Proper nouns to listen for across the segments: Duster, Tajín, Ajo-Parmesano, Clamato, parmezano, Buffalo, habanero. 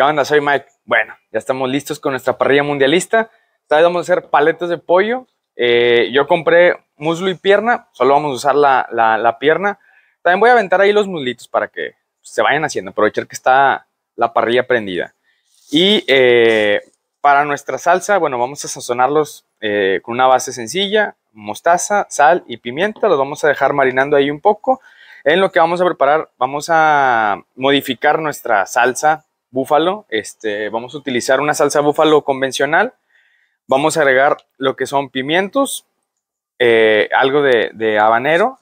¿Qué onda? Soy Mike. Bueno, ya estamos listos con nuestra parrilla mundialista. Esta vez vamos a hacer paletas de pollo. Yo compré muslo y pierna. Solo vamos a usar la pierna. También voy a aventar ahí los muslitos para que se vayan haciendo. Aprovechar que está la parrilla prendida. Y para nuestra salsa, bueno, vamos a sazonarlos con una base sencilla. Mostaza, sal y pimienta. Los vamos a dejar marinando ahí un poco. En lo que vamos a preparar, vamos a modificar nuestra salsa búfalo. Vamos a utilizar una salsa búfalo convencional. Vamos a agregar lo que son pimientos, algo de habanero.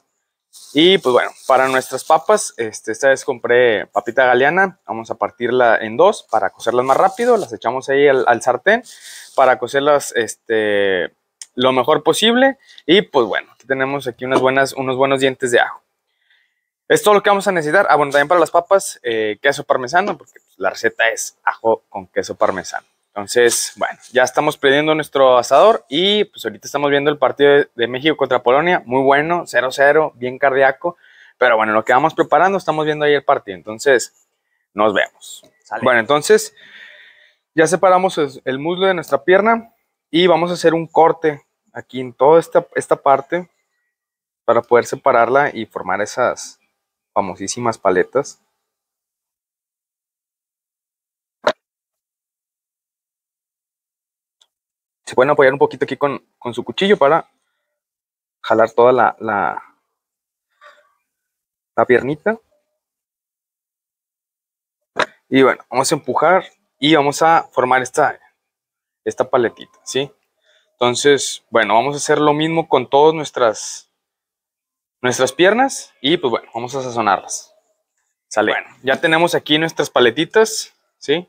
Y pues bueno, para nuestras papas, esta vez compré papita galeana. Vamos a partirla en dos para cocerlas más rápido. Las echamos ahí al sartén para cocerlas lo mejor posible. Y pues bueno, aquí tenemos aquí unos buenos dientes de ajo. Es todo lo que vamos a necesitar. Ah, bueno, también para las papas, queso parmesano, porque la receta es ajo con queso parmesano. Entonces, bueno, ya estamos prendiendo nuestro asador y pues ahorita estamos viendo el partido de México contra Polonia. Muy bueno, 0-0, bien cardíaco. Pero bueno, lo que vamos preparando, estamos viendo ahí el partido. Entonces, nos vemos. Sale. Bueno, entonces, ya separamos el muslo de nuestra pierna y vamos a hacer un corte aquí en toda esta parte para poder separarla y formar esas famosísimas paletas. Se pueden apoyar un poquito aquí con su cuchillo para jalar toda la piernita. Y bueno, vamos a empujar y vamos a formar esta paletita, ¿sí? Entonces, bueno, vamos a hacer lo mismo con todas nuestras piernas y pues bueno, vamos a sazonarlas. Sale. Bueno, ya tenemos aquí nuestras paletitas, ¿sí?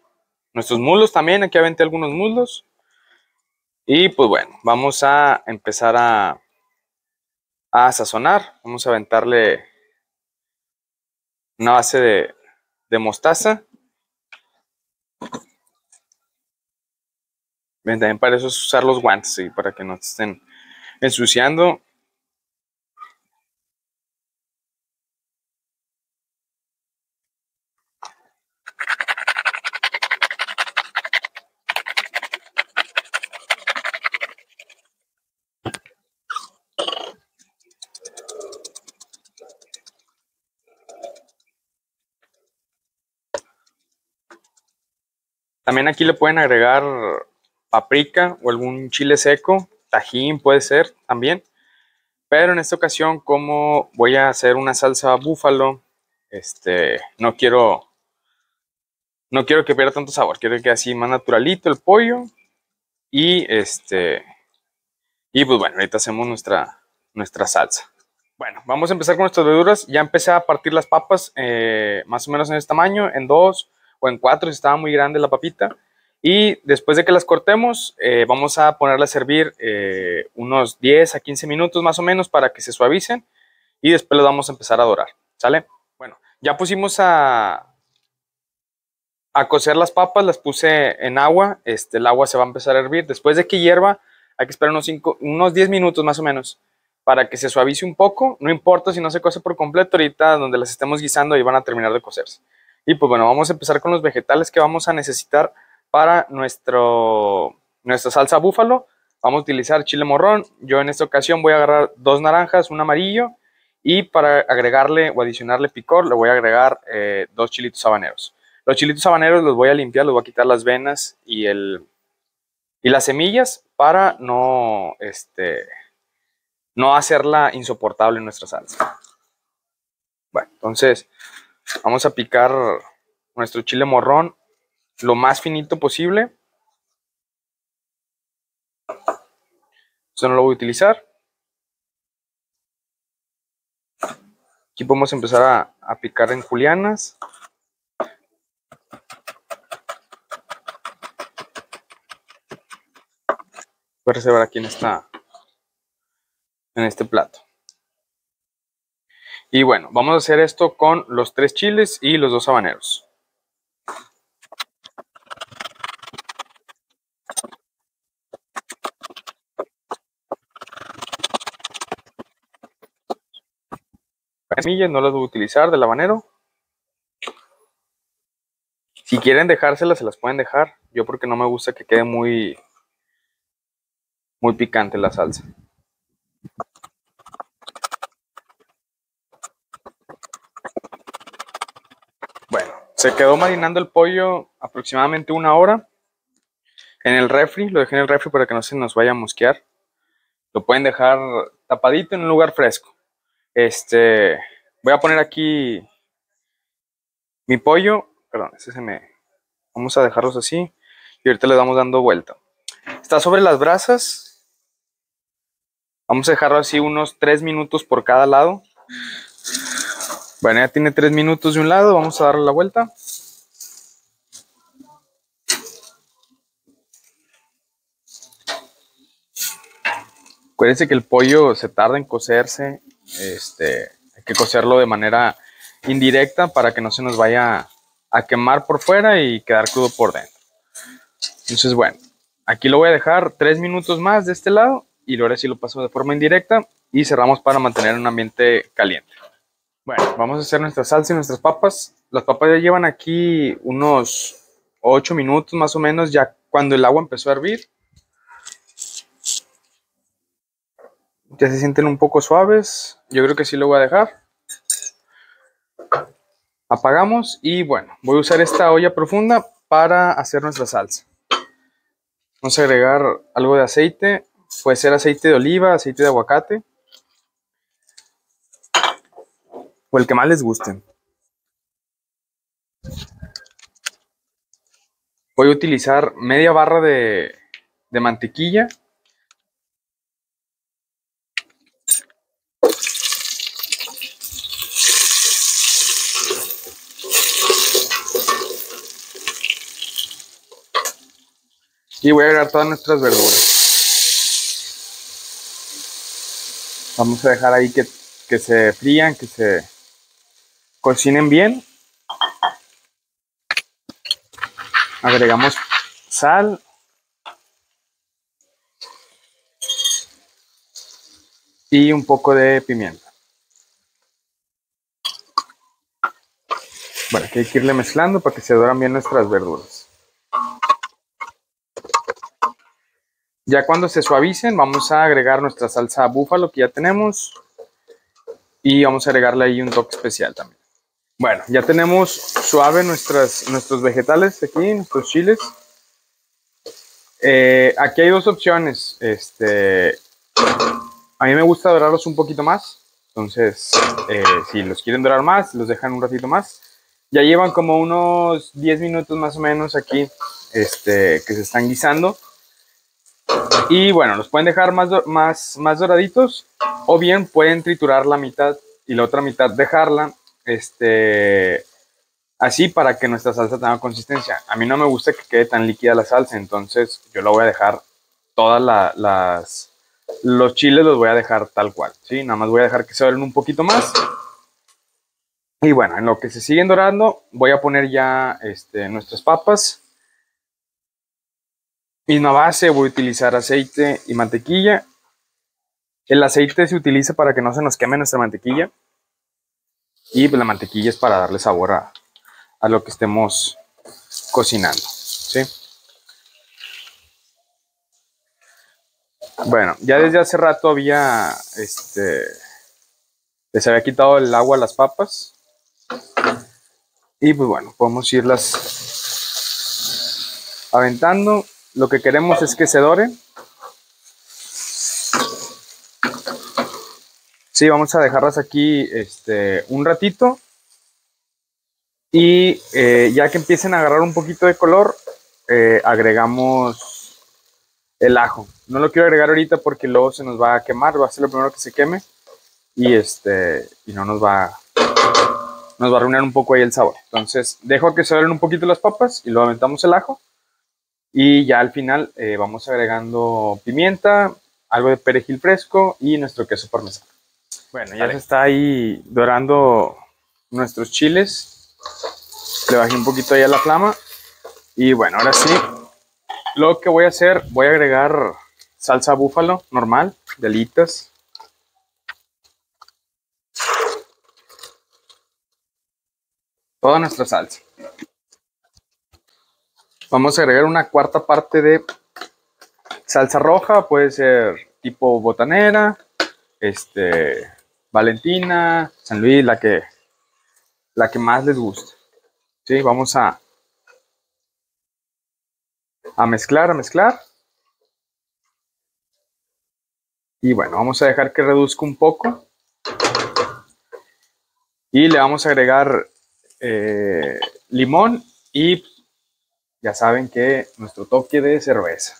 Nuestros muslos también, aquí aventé algunos muslos. Y pues bueno, vamos a empezar a sazonar. Vamos a aventarle una base de mostaza. Bien, también para eso es usar los guantes, ¿sí? Para que no se estén ensuciando. También aquí le pueden agregar paprika o algún chile seco, tajín puede ser también. Pero en esta ocasión, como voy a hacer una salsa búfalo, no quiero que pierda tanto sabor, quiero que quede así más naturalito el pollo. Y pues bueno, ahorita hacemos nuestra salsa. Bueno, vamos a empezar con nuestras verduras. Ya empecé a partir las papas más o menos en este tamaño, en dos o en cuatro si estaba muy grande la papita. Y después de que las cortemos, vamos a ponerla a servir unos 10 a 15 minutos más o menos para que se suavicen y después las vamos a empezar a dorar, ¿sale? Bueno, ya pusimos a cocer las papas, las puse en agua, el agua se va a empezar a hervir. Después de que hierva, hay que esperar unos 10 minutos más o menos para que se suavice un poco. No importa si no se cose por completo, ahorita donde las estemos guisando ahí van a terminar de cocerse. Y pues bueno, vamos a empezar con los vegetales que vamos a necesitar para nuestra salsa búfalo. Vamos a utilizar chile morrón. Yo en esta ocasión voy a agarrar dos naranjas, un amarillo. Y para agregarle o adicionarle picor, le voy a agregar dos chilitos habaneros. Los chilitos habaneros los voy a limpiar, los voy a quitar las venas y las semillas para no hacerla insoportable en nuestra salsa. Bueno, entonces vamos a picar nuestro chile morrón lo más finito posible. Esto no lo voy a utilizar. Aquí podemos empezar a picar en julianas. Voy a reservar aquí en este plato. Y bueno, vamos a hacer esto con los tres chiles y los dos habaneros. Las semillas no las voy a utilizar del habanero. Si quieren dejárselas, se las pueden dejar. Yo porque no me gusta que quede muy picante la salsa. Bueno, se quedó marinando el pollo aproximadamente 1 hora. En el refri, lo dejé en el refri para que no se nos vaya a mosquear. Lo pueden dejar tapadito en un lugar fresco. Voy a poner aquí mi pollo. Perdón, vamos a dejarlos así. Y ahorita les vamos dando vuelta. Está sobre las brasas. Vamos a dejarlo así unos 3 minutos por cada lado. Bueno, ya tiene 3 minutos de un lado. Vamos a darle la vuelta. Acuérdense que el pollo se tarda en cocerse. Hay que cocerlo de manera indirecta para que no se nos vaya a quemar por fuera y quedar crudo por dentro. Entonces, bueno, aquí lo voy a dejar 3 minutos más de este lado y luego sí lo paso de forma indirecta y cerramos para mantener un ambiente caliente. Bueno, vamos a hacer nuestra salsa y nuestras papas. Las papas ya llevan aquí unos 8 minutos más o menos, ya cuando el agua empezó a hervir. Ya se sienten un poco suaves. Yo creo que sí lo voy a dejar. Apagamos y bueno, voy a usar esta olla profunda para hacer nuestra salsa. Vamos a agregar algo de aceite. Puede ser aceite de oliva, aceite de aguacate. O el que más les guste. Voy a utilizar media barra de mantequilla. Y voy a agregar todas nuestras verduras. Vamos a dejar ahí que se frían, que se cocinen bien. Agregamos sal. Y un poco de pimienta. Bueno, aquí hay que irle mezclando para que se doren bien nuestras verduras. Ya cuando se suavicen, vamos a agregar nuestra salsa búfalo que ya tenemos. Y vamos a agregarle ahí un toque especial también. Bueno, ya tenemos suave nuestros vegetales aquí, nuestros chiles. Aquí hay dos opciones. A mí me gusta dorarlos un poquito más. Entonces, si los quieren dorar más, los dejan un ratito más. Ya llevan como unos 10 minutos más o menos aquí que se están guisando. Y bueno, los pueden dejar más doraditos o bien pueden triturar la mitad y la otra mitad dejarla así para que nuestra salsa tenga consistencia. A mí no me gusta que quede tan líquida la salsa, entonces yo la voy a dejar todas los chiles los voy a dejar tal cual, ¿sí? Nada más voy a dejar que se doren un poquito más. Y bueno, en lo que se siguen dorando voy a poner ya nuestras papas. Misma base, voy a utilizar aceite y mantequilla. El aceite se utiliza para que no se nos queme nuestra mantequilla. Y la mantequilla es para darle sabor a lo que estemos cocinando, ¿sí? Bueno, ya desde hace rato había, les había quitado el agua a las papas. Y pues bueno, podemos irlas aventando. Lo que queremos es que se doren. Sí, vamos a dejarlas aquí un ratito. Y ya que empiecen a agarrar un poquito de color, agregamos el ajo. No lo quiero agregar ahorita porque luego se nos va a quemar. Va a ser lo primero que se queme. Y, no nos va a arruinar un poco ahí el sabor. Entonces dejo que se doren un poquito las papas y luego aventamos el ajo. Y ya al final vamos agregando pimienta, algo de perejil fresco y nuestro queso parmesano. Bueno, ya se está ahí dorando nuestros chiles. Le bajé un poquito ahí a la flama. Y bueno, ahora sí, lo que voy a hacer, voy a agregar salsa búfalo normal, de alitas. Toda nuestra salsa. Vamos a agregar una cuarta parte de salsa roja, puede ser tipo botanera, Valentina, San Luis, la que más les guste. ¿Sí? Vamos a mezclar. Y bueno, vamos a dejar que reduzca un poco. Y le vamos a agregar limón y ya saben que nuestro toque de cerveza.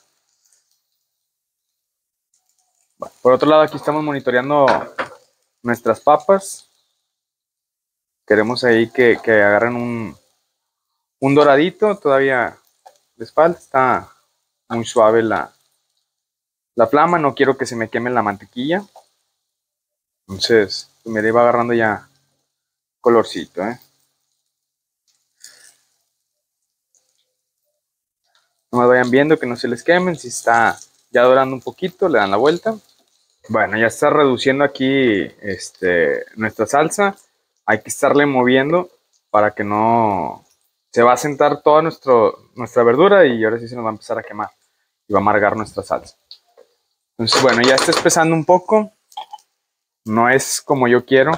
Bueno, por otro lado, aquí estamos monitoreando nuestras papas. Queremos ahí que agarren un doradito. Todavía les falta, está muy suave la flama. No quiero que se me queme la mantequilla. Entonces, me iba agarrando ya colorcito, Nomás vayan viendo que no se les quemen. Si está ya dorando un poquito, le dan la vuelta. Bueno, ya está reduciendo aquí nuestra salsa. Hay que estarle moviendo para que no se va a sentar toda nuestra verdura y ahora sí se nos va a empezar a quemar y va a amargar nuestra salsa. Entonces, bueno, ya está espesando un poco. No es como yo quiero.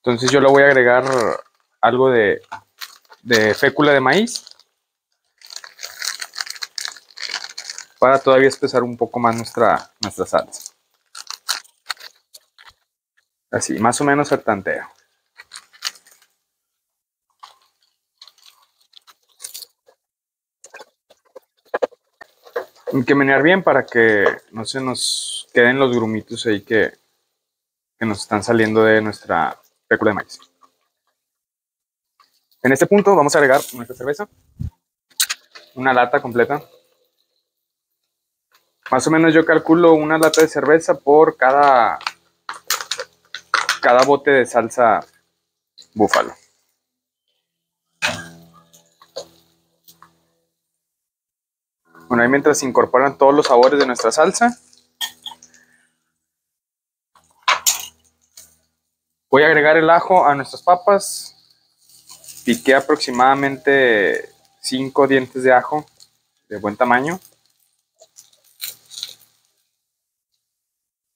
Entonces yo le voy a agregar algo de fécula de maíz para todavía espesar un poco más nuestra salsa. Así, más o menos al tanteo. Hay que menear bien para que no se nos queden los grumitos ahí que nos están saliendo de nuestra fécula de maíz. En este punto vamos a agregar nuestra cerveza. Una lata completa. Más o menos yo calculo una lata de cerveza por cada bote de salsa Buffalo. Bueno, ahí mientras se incorporan todos los sabores de nuestra salsa, voy a agregar el ajo a nuestras papas. Piqué aproximadamente 5 dientes de ajo de buen tamaño.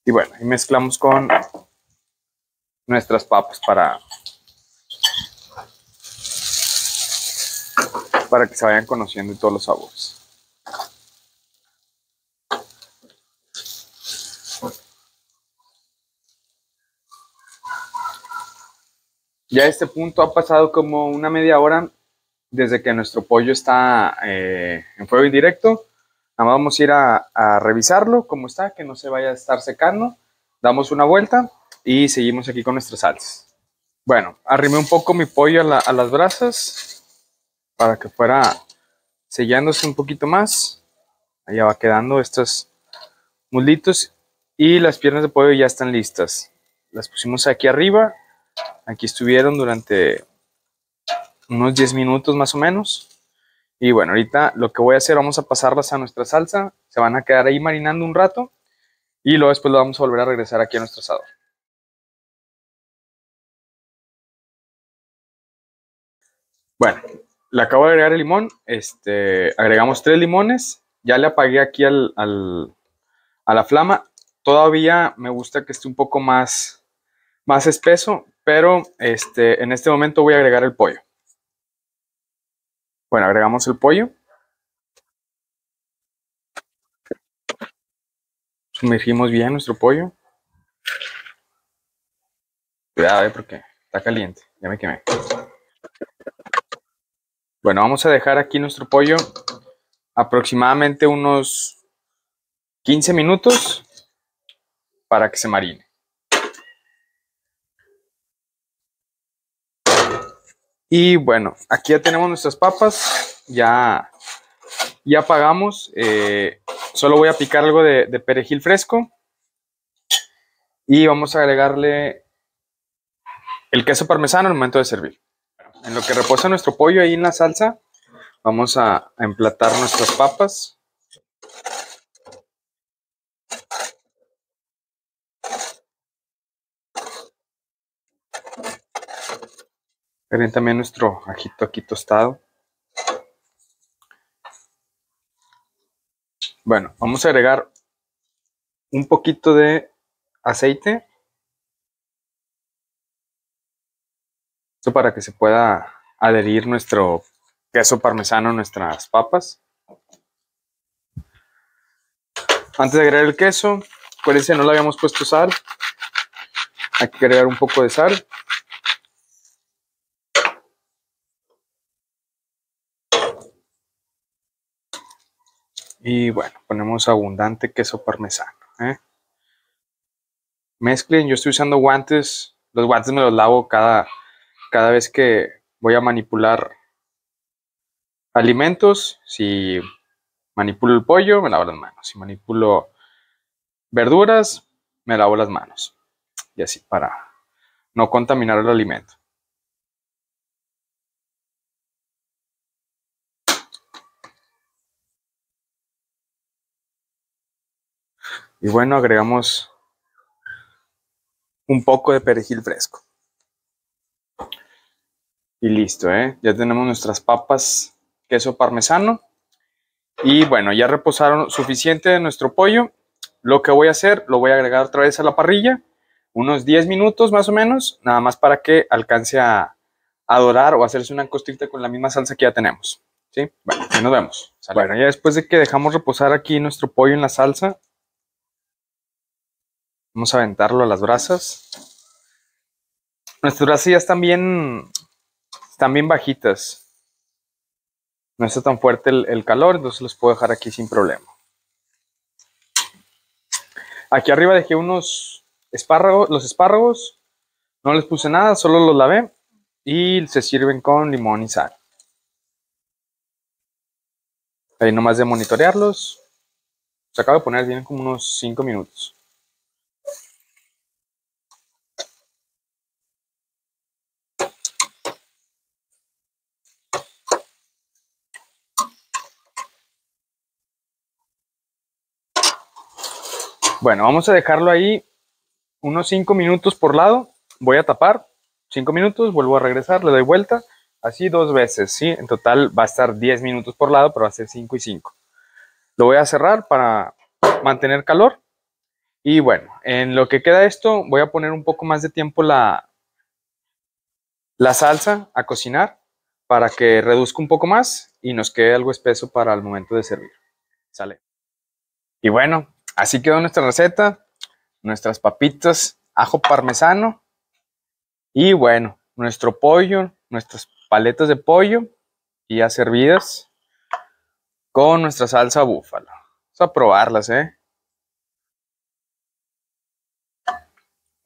Y bueno, y mezclamos con nuestras papas para que se vayan conociendo todos los sabores. Ya a este punto ha pasado como una media hora desde que nuestro pollo está en fuego indirecto. Nada más vamos a ir a revisarlo, como está, que no se vaya a estar secando. Damos una vuelta y seguimos aquí con nuestras salsas. Bueno, arrimé un poco mi pollo a las brasas para que fuera sellándose un poquito más. Ahí va quedando estos muslitos y las piernas de pollo ya están listas. Las pusimos aquí arriba. Aquí estuvieron durante unos 10 minutos más o menos. Y bueno, ahorita lo que voy a hacer, vamos a pasarlas a nuestra salsa. Se van a quedar ahí marinando un rato. Y luego después lo vamos a volver a regresar aquí a nuestro asador. Bueno, le acabo de agregar el limón. Agregamos 3 limones. Ya le apagué aquí a la flama. Todavía me gusta que esté un poco más espeso. Pero en este momento voy a agregar el pollo. Bueno, agregamos el pollo. Sumergimos bien nuestro pollo. Cuidado, porque está caliente. Ya me quemé. Bueno, vamos a dejar aquí nuestro pollo aproximadamente unos 15 minutos para que se marine. Y bueno, aquí ya tenemos nuestras papas, ya apagamos, solo voy a picar algo de perejil fresco y vamos a agregarle el queso parmesano al momento de servir. En lo que reposa nuestro pollo ahí en la salsa, vamos a emplatar nuestras papas. También nuestro ajito aquí tostado. Bueno, vamos a agregar un poquito de aceite. Esto para que se pueda adherir nuestro queso parmesano a nuestras papas. Antes de agregar el queso, acuérdense, no le habíamos puesto sal. Hay que agregar un poco de sal. Y bueno, ponemos abundante queso parmesano, ¿eh? Mezclen, yo estoy usando guantes. Los guantes me los lavo cada vez que voy a manipular alimentos. Si manipulo el pollo, me lavo las manos. Si manipulo verduras, me lavo las manos. Y así, para no contaminar el alimento. Y bueno, agregamos un poco de perejil fresco. Y listo, ¿eh? Ya tenemos nuestras papas queso parmesano. Y bueno, ya reposaron suficiente de nuestro pollo. Lo que voy a hacer, lo voy a agregar otra vez a la parrilla. Unos 10 minutos más o menos, nada más para que alcance a dorar o hacerse una costrita con la misma salsa que ya tenemos, ¿sí? Bueno, ya nos vemos. Sale. Bueno, ya después de que dejamos reposar aquí nuestro pollo en la salsa, vamos a aventarlo a las brasas. Nuestras brasas ya están bien bajitas. No está tan fuerte el calor, entonces los puedo dejar aquí sin problema. Aquí arriba dejé unos espárragos, los espárragos, no les puse nada, solo los lavé y se sirven con limón y sal. Ahí nomás de monitorearlos. Se acaba de poner, vienen como unos 5 minutos. Bueno, vamos a dejarlo ahí unos 5 minutos por lado. Voy a tapar 5 minutos, vuelvo a regresar, le doy vuelta, así 2 veces, ¿sí? En total va a estar 10 minutos por lado, pero va a ser 5 y 5. Lo voy a cerrar para mantener calor. Y bueno, en lo que queda esto, voy a poner un poco más de tiempo la salsa a cocinar para que reduzca un poco más y nos quede algo espeso para el momento de servir. Sale. Y bueno, así quedó nuestra receta. Nuestras papitas, ajo parmesano y bueno, nuestro pollo, nuestras paletas de pollo y ya servidas con nuestra salsa búfalo. Vamos a probarlas, ¿eh?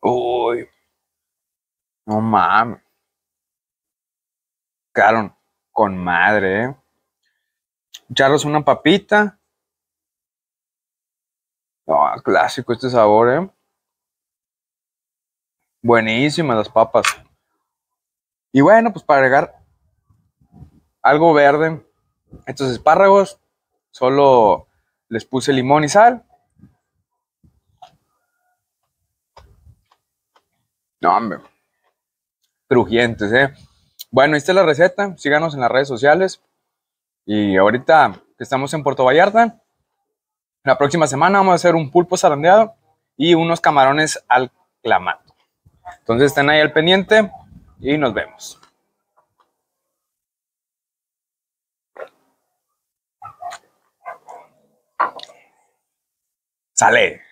Uy, no mames. Quedaron con madre, ¿eh? Echaros una papita. Oh, clásico este sabor, ¿eh? Buenísimas las papas. Y bueno, pues para agregar algo verde, estos espárragos, solo les puse limón y sal. No, hombre. Crujientes, ¿eh? Bueno, esta es la receta. Síganos en las redes sociales. Y ahorita que estamos en Puerto Vallarta, la próxima semana vamos a hacer un pulpo zarandeado y unos camarones al clamato. Entonces estén ahí al pendiente y nos vemos. ¡Sale!